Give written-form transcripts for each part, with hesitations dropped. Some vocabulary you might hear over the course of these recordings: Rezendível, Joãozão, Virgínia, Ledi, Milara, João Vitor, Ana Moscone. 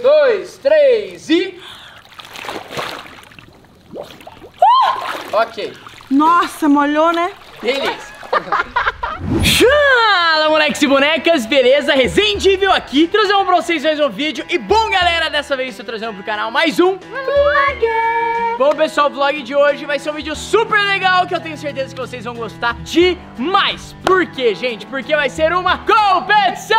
Dois, três e... Ok. Nossa, molhou, né? Beleza. Fala, moleques e bonecas, beleza? Rezendível aqui, trazendo pra vocês mais um vídeo. E bom, galera, dessa vez estou trazendo pro canal mais um vlog. Bom, pessoal, o vlog de hoje vai ser um vídeo super legal que eu tenho certeza que vocês vão gostar demais. Por quê, gente? Porque vai ser uma competição!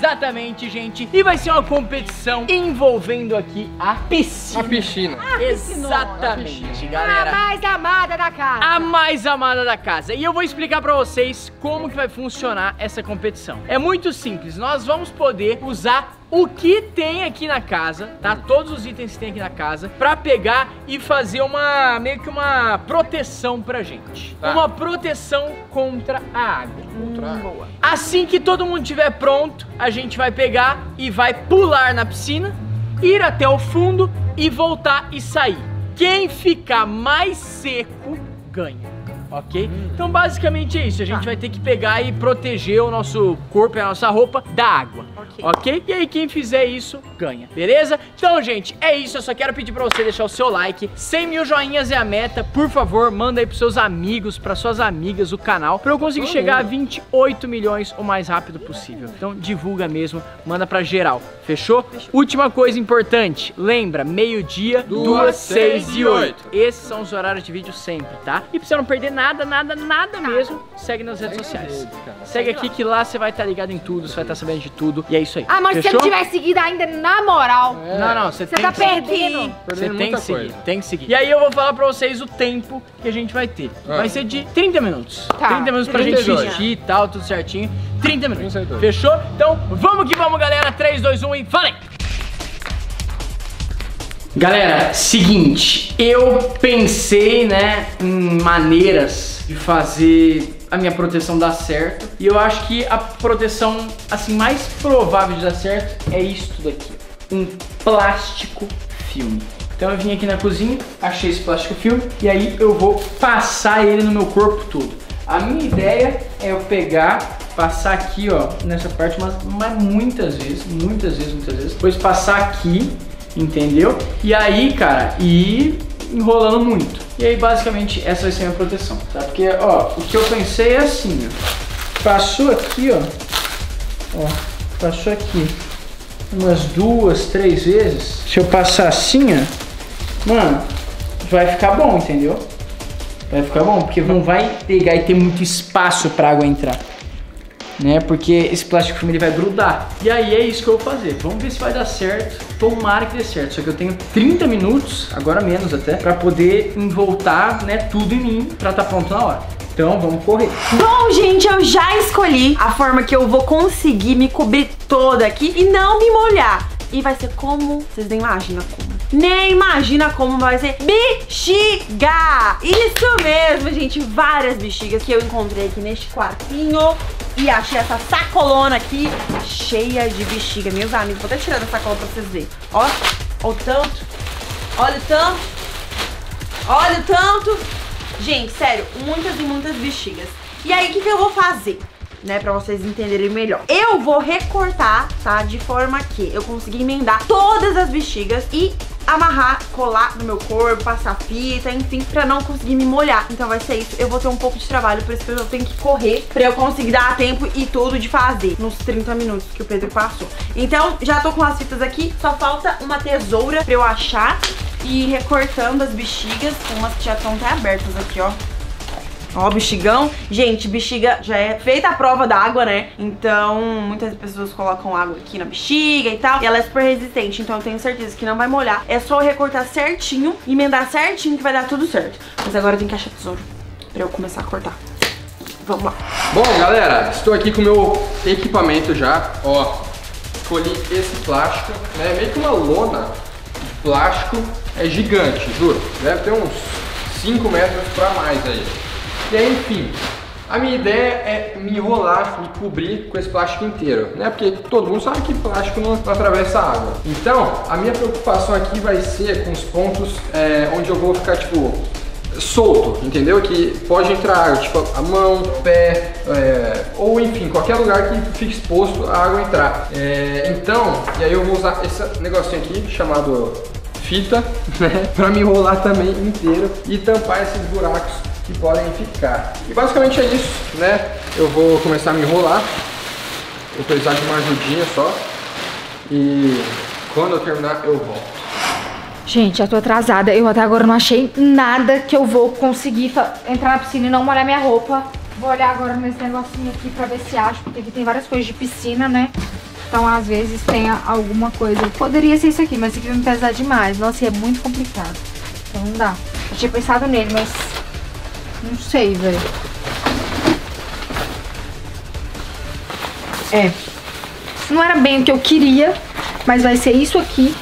Exatamente, gente. E vai ser uma competição envolvendo aqui a piscina. A piscina. Exatamente, galera. A mais amada da casa. A mais amada da casa. E eu vou explicar pra vocês como que vai funcionar essa competição. É muito simples. Nós vamos poder usar o que tem aqui na casa, tá? Todos os itens que tem aqui na casa, pra pegar e fazer uma, meio que uma proteção pra gente. Tá. Uma proteção contra a água. Contra a água. Assim que todo mundo estiver pronto, a gente vai pegar e vai pular na piscina, ir até o fundo e voltar e sair. Quem ficar mais seco, ganha. Ok? Então basicamente é isso, a gente vai ter que pegar e proteger o nosso corpo e a nossa roupa da água, ok? E aí quem fizer isso ganha, beleza? Então gente, é isso, eu só quero pedir pra você deixar o seu like, 100 mil joinhas é a meta, por favor, manda aí pros seus amigos, pras suas amigas o canal, pra eu conseguir chegar a 28 milhões o mais rápido possível. Então divulga mesmo, manda pra geral, fechou? Última coisa importante, lembra, meio-dia, 2, 6 e 8. Esses são os horários de vídeo sempre, tá? E pra você não perder nada mesmo, segue nas redes sociais. Segue aqui que lá você vai estar ligado em tudo, você vai estar sabendo de tudo. E é isso aí. Ah, mas fechou? Se você não tiver seguido ainda, na moral. É. Não, você tem que seguir. Você tá perdendo. Você tem que seguir, tem que seguir. E aí eu vou falar pra vocês o tempo que a gente vai ter. Vai ser de 30 minutos. Tá. 30 minutos pra gente vestir e tal, tudo certinho. 30 minutos. Fechou? Então vamos que vamos, galera. 3, 2, 1 e valem! Galera, seguinte, eu pensei, né, em maneiras de fazer a minha proteção dar certo. E eu acho que a proteção, assim, mais provável de dar certo é isto daqui. Um plástico filme. Então eu vim aqui na cozinha, achei esse plástico filme e aí eu vou passar ele no meu corpo todo. A minha ideia é eu pegar, passar aqui, ó, nessa parte, mas muitas vezes. Depois passar aqui. Entendeu? E aí, cara, e enrolando muito. E aí, basicamente, essa vai ser a minha proteção, tá? Porque, ó, o que eu pensei é assim, ó. Passou aqui, ó. Ó, passou aqui umas 2, 3 vezes. Se eu passar assim, ó, mano, vai ficar bom, entendeu? Vai ficar bom, porque não vai pegar e ter muito espaço pra água entrar. Né, porque esse plástico filme ele vai grudar. E aí é isso que eu vou fazer. Vamos ver se vai dar certo. Tomara que dê certo. Só que eu tenho 30 minutos, agora menos até, pra poder envoltar, né, tudo em mim pra tá pronto na hora. Então vamos correr. Bom, gente, eu já escolhi a forma que eu vou conseguir me cobrir toda aqui e não me molhar. E vai ser como... Vocês nem imaginam como. Nem imagina como vai ser bexiga. Isso mesmo, gente. Várias bexigas que eu encontrei aqui neste quartinho. E achei essa sacolona aqui cheia de bexiga. Meus amigos, vou até tirar essa sacola pra vocês verem. Ó, olha o tanto. Olha o tanto. Olha o tanto. Gente, sério, muitas e muitas bexigas. E aí, o que eu vou fazer? Né, pra vocês entenderem melhor. Eu vou recortar, tá? De forma que eu consiga emendar todas as bexigas e amarrar, colar no meu corpo, passar fita, enfim, pra não conseguir me molhar. Então vai ser isso, eu vou ter um pouco de trabalho, por isso que eu tenho que correr pra eu conseguir dar tempo e tudo de fazer nos 30 minutos que o Pedro passou. Então já tô com as fitas aqui, só falta uma tesoura pra eu achar e ir recortando as bexigas, umas que já estão até abertas aqui, ó. Ó, bexigão. Gente, bexiga já é feita a prova da água, né? Então, muitas pessoas colocam água aqui na bexiga e tal. E ela é super resistente, então eu tenho certeza que não vai molhar. É só recortar certinho, emendar certinho que vai dar tudo certo. Mas agora eu tenho que achar tesouro pra eu começar a cortar. Vamos lá. Bom, galera, estou aqui com o meu equipamento já. Ó, escolhi esse plástico, né? Meio que uma lona de plástico. É gigante, juro. Deve ter uns 5 metros pra mais aí. E aí, enfim, a minha ideia é me enrolar, me cobrir com esse plástico inteiro, né? Porque todo mundo sabe que plástico não atravessa a água. Então, a minha preocupação aqui vai ser com os pontos onde eu vou ficar, tipo, solto, entendeu? Que pode entrar tipo a mão, pé, ou enfim, qualquer lugar que fique exposto a água entrar. Então, e aí eu vou usar esse negocinho aqui chamado fita, né? Pra me enrolar também inteiro e tampar esses buracos que podem ficar. E basicamente é isso, né? Eu vou começar a me enrolar. Vou precisar de uma ajudinha só. E quando eu terminar, eu volto. Gente, eu tô atrasada. Eu até agora não achei nada que eu vou conseguir entrar na piscina e não molhar minha roupa. Vou olhar agora nesse negocinho aqui pra ver se acho, porque aqui tem várias coisas de piscina, né? Então, às vezes, tem alguma coisa. Poderia ser isso aqui, mas isso aqui vai me pesar demais. Nossa, e é muito complicado. Então, não dá. Eu tinha pensado nele, mas não sei, velho. Não era bem o que eu queria, mas vai ser isso aqui.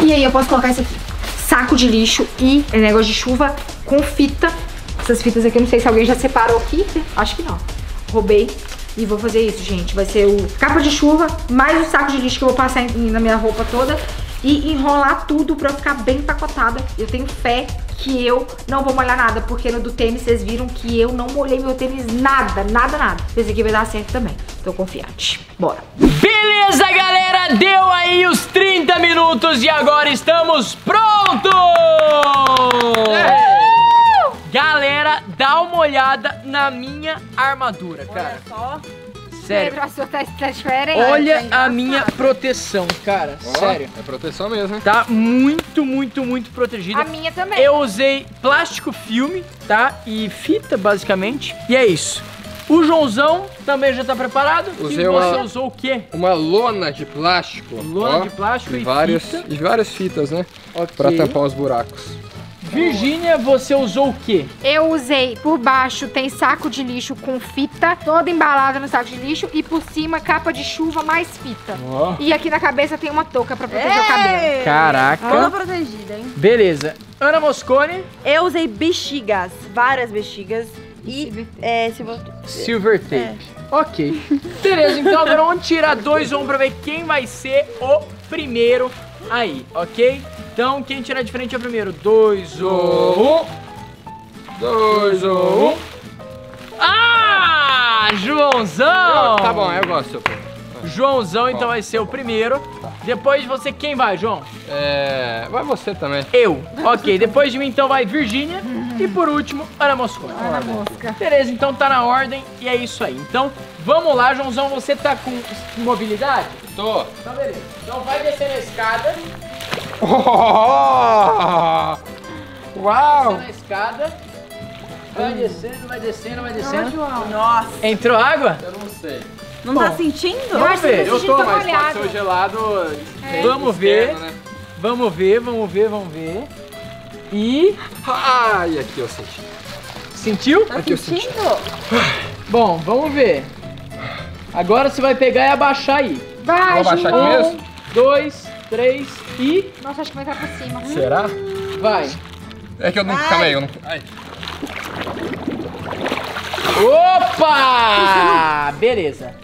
E aí eu posso colocar esse aqui, saco de lixo e negócio de chuva com fita. Essas fitas aqui eu não sei se alguém já separou aqui, acho que não. Roubei e vou fazer isso, gente. Vai ser o capa de chuva mais o saco de lixo que eu vou passar na minha roupa toda e enrolar tudo pra eu ficar bem empacotada. Eu tenho fé que eu não vou molhar nada, porque no do tênis vocês viram que eu não molhei meu tênis nada, nada, nada. Esse aqui vai dar certo também. Tô confiante. Bora. Beleza, galera. Deu aí os 30 minutos e agora estamos prontos! Galera, dá uma olhada na minha armadura, cara. Olha só. Sério. Olha a minha proteção, cara. Oh, sério. É proteção mesmo, hein? Tá muito, muito, muito protegida. A minha também. Eu usei plástico filme, tá? E fita, basicamente. E é isso. O Joãozão também já tá preparado. Usei usou o quê? Uma lona de plástico. Lona de plástico e várias fitas, né? Okay. Pra tampar os buracos. Virgínia, você usou o quê? Eu usei, por baixo tem saco de lixo com fita, toda embalada no saco de lixo, e por cima capa de chuva mais fita. Oh. E aqui na cabeça tem uma touca pra proteger o cabelo. Caraca. Toda protegida, hein? Beleza. Ana Moscone? Eu usei bexigas, várias bexigas. E silver tape. Ok. Beleza, então agora vamos tirar dois ombros pra ver quem vai ser o primeiro aí, ok? Então quem tirar de frente é o primeiro. 2 ou 1. Ah! Joãozão! Tá bom, eu gosto. Joãozão então vai ser o primeiro. Depois você, quem vai, João? Vai você também. Eu. Ok, depois de mim então vai Virgínia. E por último, Ana Moscone. Ana Mosca. Beleza, então tá na ordem e é isso aí. Então vamos lá, Joãozão, você tá com mobilidade? Tô. Tá, beleza. Então vai descer na escada. Uau! Vai descer na escada. Vai descendo, vai descendo, vai descendo. João. Nossa. Entrou água? Eu não sei. Não tá sentindo? Eu tô, mas pode ser gelado. Vamos ver, né? Vamos ver. E... Ai, aqui eu senti. Sentiu? Tá aqui sentindo? Eu senti. Bom, vamos ver. Agora você vai pegar e abaixar aí. Vai, abaixar aqui mesmo? 1, 2, 3 e... Nossa, acho que vai entrar pra cima. Será? Vai. É que eu não... Calma aí, eu não... Ai. Opa! Beleza.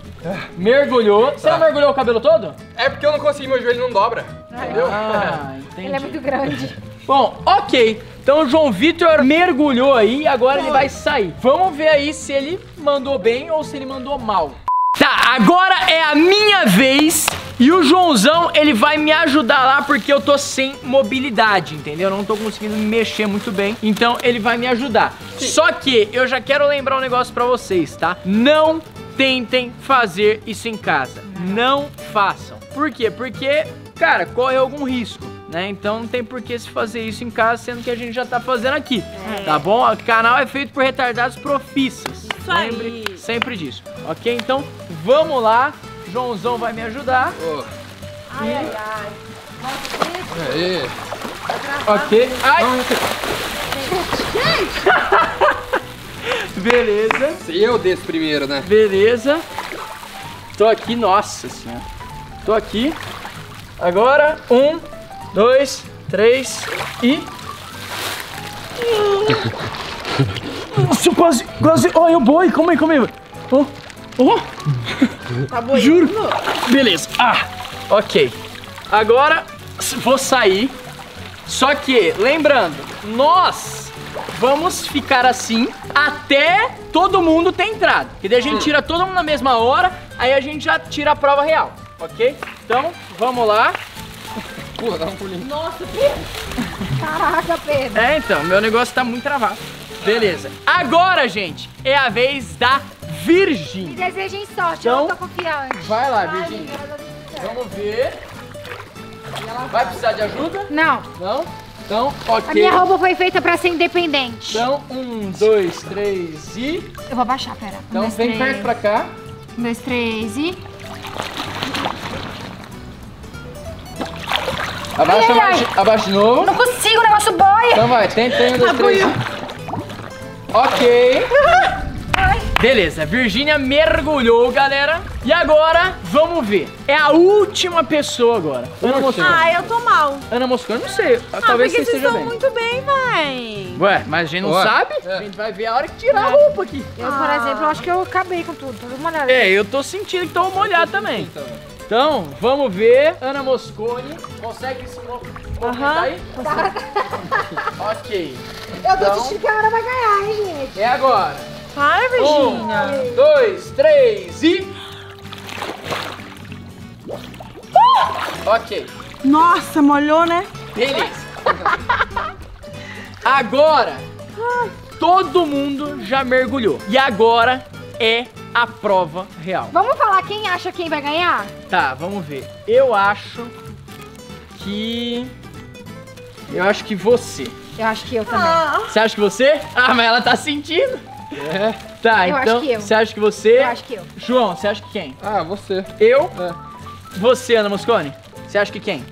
Mergulhou. Você não mergulhou o cabelo todo? É porque eu não consegui, meu joelho não dobra. Entendeu? Ah, entendi. Ele é muito grande. Bom, ok. Então o João Vitor mergulhou aí e agora ele vai sair. Vamos ver aí se ele mandou bem ou se ele mandou mal. Tá, agora é a minha vez e o Joãozão, ele vai me ajudar lá porque eu tô sem mobilidade, entendeu? Eu não tô conseguindo me mexer muito bem, então ele vai me ajudar. Sim. Só que eu já quero lembrar um negócio pra vocês, tá? Não tentem fazer isso em casa, não façam. Por quê? Porque, cara, corre algum risco, né? Então não tem por que se fazer isso em casa, sendo que a gente já tá fazendo aqui, tá bom? O canal é feito por retardados profissas. Lembre sempre disso, ok? Então vamos lá, Joãozão vai me ajudar. Ai. Nossa, aí. Ok, ai. Beleza. Se eu desço primeiro, né? Beleza. Tô aqui, nossa senhora. Tô aqui. Agora, 1, 2, 3 e... Nossa, quase. Olha o boi, calma aí. Tá boiando. Juro. Beleza. Ah, ok. Agora vou sair. Só que, lembrando, nós vamos ficar assim até todo mundo ter entrado. E daí a gente tira todo mundo na mesma hora, aí a gente já tira a prova real, ok? Então, vamos lá. Pula, dá um pulinho. Nossa, Pedro. Caraca, Pedro. É, então, meu negócio tá muito travado. Beleza. Agora, gente, é a vez da Virgínia. Me desejem sorte, então, eu não tô confiante. Vai lá, Virgínia. Vamos ver. Vai precisar de ajuda? Não. Não? Então, ok. A minha roupa foi feita pra ser independente. Então, 1, 2, 3 e... Eu vou abaixar, pera. Então, vem perto pra cá. 1, 2, 3 e... Abaixa, abaixa de novo. Não consigo, o negócio boia. Então vai, tenta, 1, 2, 3. Ok. Beleza, Virgínia mergulhou, galera. E agora, vamos ver. É a última pessoa agora. Ana Moscone. Ah, eu tô mal. Ana Moscone, não sei. Talvez você esteja bem. Porque vocês estão muito bem, véi. Ué, mas a gente não sabe. É. A gente vai ver a hora que tirar a roupa aqui. Eu, por exemplo, eu acho que eu acabei com tudo. Tô molhada. É, eu tô sentindo que tô molhado também. Então, vamos ver. Ana Moscone, consegue se movimentar aí? Tá. Ok. Eu tô te esticando, ela vai ganhar, hein, gente? É agora. Vai, Virgínia. 1, 2, 3 e... Ok. Nossa, molhou, né? Beleza. Agora, todo mundo já mergulhou. E agora é... a prova real. Vamos falar quem acha quem vai ganhar? Tá, vamos ver. Eu acho que... eu acho que você. Eu acho que eu também. Você acha que você? Ah, mas ela tá sentindo. É. Tá, eu então... acho que eu. Você acha que você? Eu acho que eu. João, você acha que quem? Ah, você. Eu? É. Você, Ana Moscone? Você acha que quem?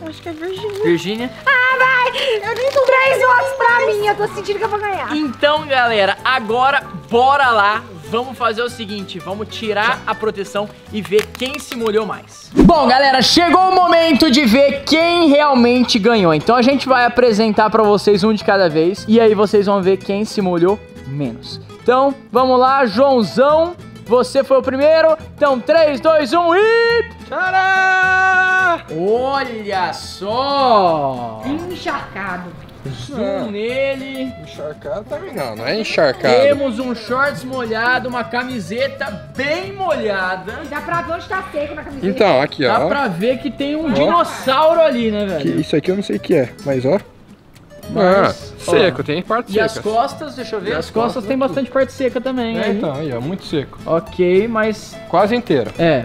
Eu acho que é Virgínia. Virgínia? Ah, vai! Eu nem tô 3 votos pra mim. Eu tô sentindo que eu vou ganhar. Então, galera, agora bora lá. Vamos fazer o seguinte, vamos tirar a proteção e ver quem se molhou mais. Bom, galera, chegou o momento de ver quem realmente ganhou. Então a gente vai apresentar pra vocês um de cada vez e aí vocês vão ver quem se molhou menos. Então, vamos lá, Joãozão, você foi o primeiro. Então, 3, 2, 1 e... tcharam! Olha só! Encharcado. Zoom nele. Encharcado também não é encharcado. Temos um shorts molhado, uma camiseta bem molhada. Dá pra ver onde tá seco na camiseta. Então, aqui ó. Dá pra ver que tem um dinossauro ali, né, velho? Isso aqui eu não sei o que é, mas ó. Mas, seco, tem parte seca. E as costas, deixa eu ver. E as costas tem bastante parte seca também, né? Então, aí, ó, muito seco. Ok, mas... quase inteiro. É,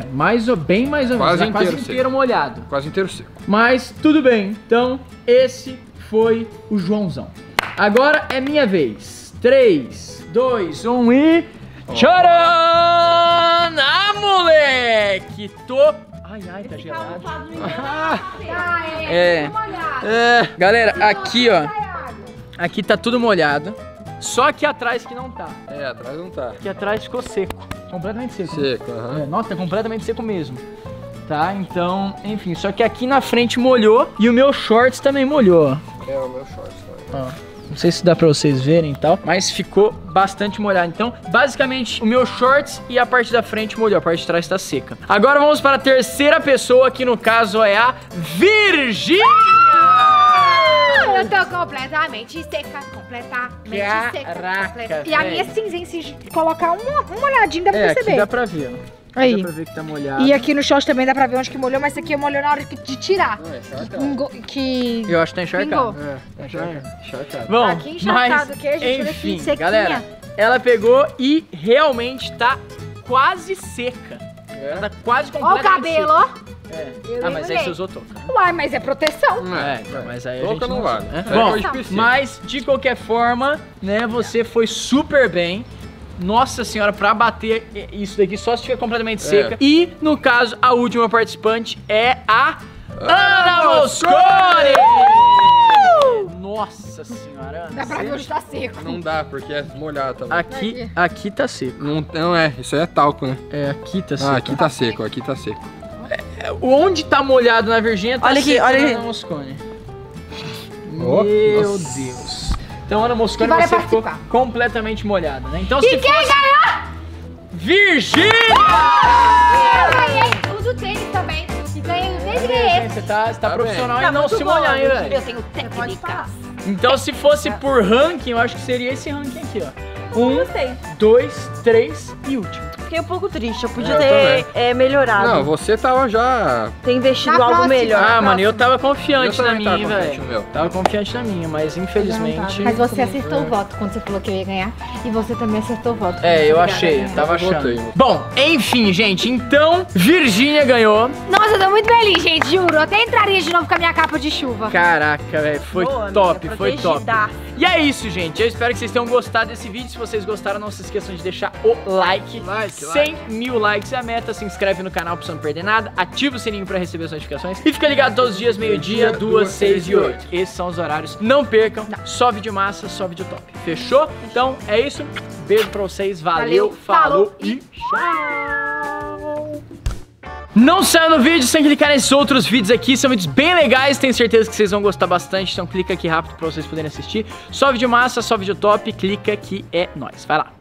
bem mais ou menos. Quase inteiro molhado. Quase inteiro seco. Mas, tudo bem. Então, esse... foi o Joãozão. Agora é minha vez. 3, 2, 1 e... tcharam! Ah, moleque! Tô... ai, ai, tá gelado. Galera, aqui, ó. Aqui tá tudo molhado. Só aqui atrás que não tá. É, atrás não tá. Aqui atrás ficou seco. Completamente seco. Seco, aham. Nossa, tá completamente seco mesmo. Tá, então, enfim, só que aqui na frente molhou e o meu shorts também molhou. É, o meu shorts também. Não sei se dá pra vocês verem e tal, mas ficou bastante molhado. Então, basicamente, o meu shorts e a parte da frente molhou, a parte de trás tá seca. Agora vamos para a terceira pessoa, que no caso é a Virgínia! Eu tô completamente seca, completamente seca. E a minha cinzinha, se colocar um molhadinho, dá pra perceber. Aqui dá pra ver, ó. Aí. Dá pra ver que tá molhado. E aqui no short também dá pra ver onde que molhou, mas isso aqui molhou na hora de tirar. Eu acho que tá encharcado. É, tá encharcado. Bom, aqui encharcado, mas, enfim, galera, ela pegou e realmente tá quase seca. É. Ela tá quase completamente seca. Ó o cabelo, ó. É. Ah, mas aí você usou touca. Uai, mas é proteção. Mas aí a gente não vale. Bom, mas de qualquer forma, né, você foi super bem. Nossa senhora, pra bater isso daqui só se fica completamente seca. E, no caso, a última participante é a Ana Moscone! Nossa senhora, Ana. Dá pra ver onde tá seco. Não dá, porque é molhado também. Aqui tá seco. Não é, isso aí é talco, né? É, aqui tá seco. Ah, aqui tá seco, aqui tá seco. Onde tá molhado na Virgínia tá seco na Ana Moscone. Meu Deus. Então, Ana Moscone, você ficou completamente molhada, né? Então, e quem ganhou? Virgínia! Eu ganhei, uso tênis também. Ganhei, eu ganhei. Você tá profissional e não se molha ainda. Eu tenho técnicas. Então se fosse por ranking, eu acho que seria esse ranking aqui, ó. 1, 2, 3 e último. Fiquei um pouco triste, eu podia ter melhorado. Não, você tava já... Tem investido algo melhor. Ah, mano, eu tava confiante na minha, velho. Tava confiante na minha, mas infelizmente... Mas você acertou o voto quando você falou que eu ia ganhar. E você também acertou o voto. É, eu achei, eu tava achando. Bom, enfim, gente, então Virgínia ganhou. Nossa, eu tô muito feliz, gente, juro. Eu até entraria de novo com a minha capa de chuva. Caraca, velho, foi top, foi top. E é isso, gente. Eu espero que vocês tenham gostado desse vídeo. Se vocês gostaram, não se esqueçam de deixar o like. 100 mil likes é a meta, se inscreve no canal pra você não perder nada, ativa o sininho pra receber as notificações e fica ligado todos os dias, meio-dia, 2, 6 e 8. Esses são os horários, não percam, só vídeo massa, só vídeo top, fechou? Então é isso, beijo pra vocês, valeu, falou e tchau! Não saiam no vídeo sem clicar nesses outros vídeos aqui, são vídeos bem legais, tenho certeza que vocês vão gostar bastante, então clica aqui rápido pra vocês poderem assistir, só vídeo massa, só vídeo top, clica aqui, é nóis, vai lá!